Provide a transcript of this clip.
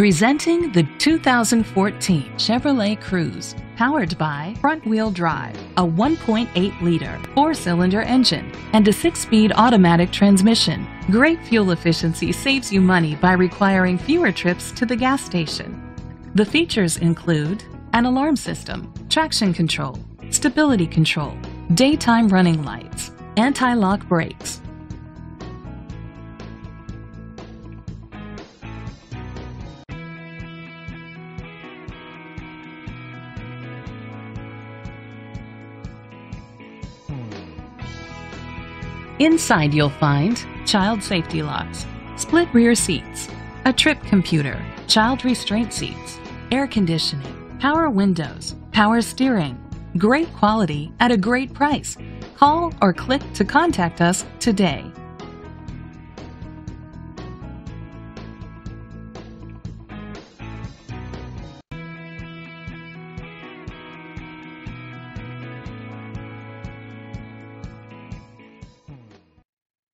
Presenting the 2014 Chevrolet Cruze, powered by front-wheel drive, a 1.8-liter four-cylinder engine, and a 6-speed automatic transmission. Great fuel efficiency saves you money by requiring fewer trips to the gas station. The features include an alarm system, traction control, stability control, daytime running lights, anti-lock brakes, . Inside you'll find child safety locks, split rear seats, a trip computer, child restraint seats, air conditioning, power windows, power steering. Great quality at a great price. Call or click to contact us today.